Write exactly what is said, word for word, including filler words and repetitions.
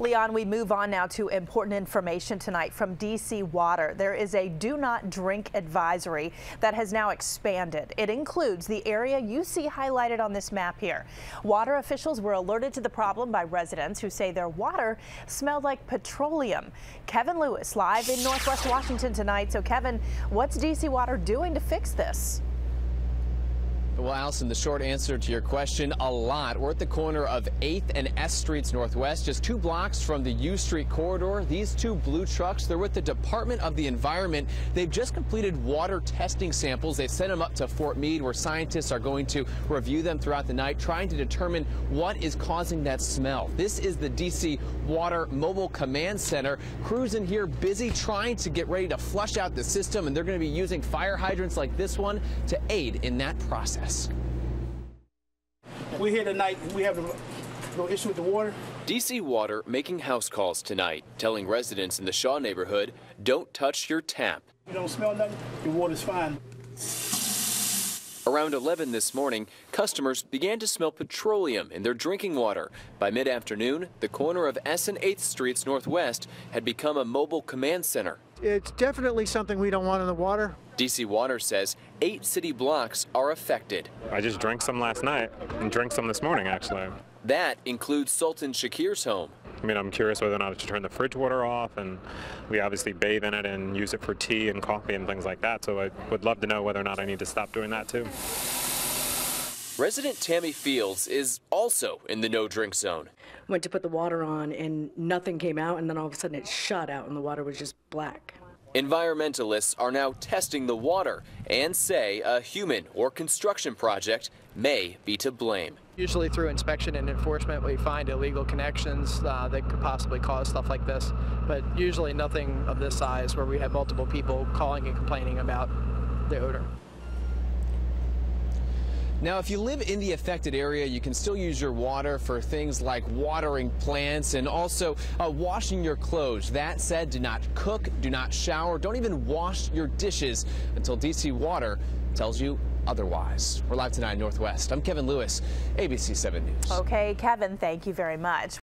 Leon, we move on now to important information tonight from D C Water. There is a do not drink advisory that has now expanded. It includes the area you see highlighted on this map here. Water officials were alerted to the problem by residents who say their water smelled like petroleum. Kevin Lewis live in Northwest Washington tonight. So Kevin, what's D C Water doing to fix this? Well, Allison, the short answer to your question, a lot. We're at the corner of eighth and S Streets Northwest, just two blocks from the U Street corridor. These two blue trucks, they're with the Department of the Environment. They've just completed water testing samples. They've sent them up to Fort Meade, where scientists are going to review them throughout the night, trying to determine what is causing that smell. This is the D C Water Mobile Command Center. Crews in here busy trying to get ready to flush out the system, and they're going to be using fire hydrants like this one to aid in that process. We're here tonight. We have no issue with the water. D C Water making house calls tonight, telling residents in the Shaw neighborhood, don't touch your tap. You don't smell nothing, your water's fine. Around eleven this morning, customers began to smell petroleum in their drinking water. By mid-afternoon, the corner of S and eighth Streets Northwest had become a mobile command center. It's definitely something we don't want in the water. D C Water says eight city blocks are affected. I just drank some last night and drank some this morning, actually. That includes Sultan Shakir's home. I mean, I'm curious whether or not to turn the fridge water off, and we obviously bathe in it and use it for tea and coffee and things like that, so I would love to know whether or not I need to stop doing that too. Resident Tammy Fields is also in the no-drink zone. Went to put the water on and nothing came out, and then all of a sudden it shot out and the water was just black. Environmentalists are now testing the water and say a human or construction project may be to blame. Usually through inspection and enforcement we find illegal connections uh, that could possibly cause stuff like this, but usually nothing of this size where we have multiple people calling and complaining about the odor. Now, if you live in the affected area, you can still use your water for things like watering plants and also uh, washing your clothes. That said, do not cook, do not shower, don't even wash your dishes until D C Water tells you otherwise. We're live tonight in Northwest. I'm Kevin Lewis, A B C seven News. Okay, Kevin, thank you very much.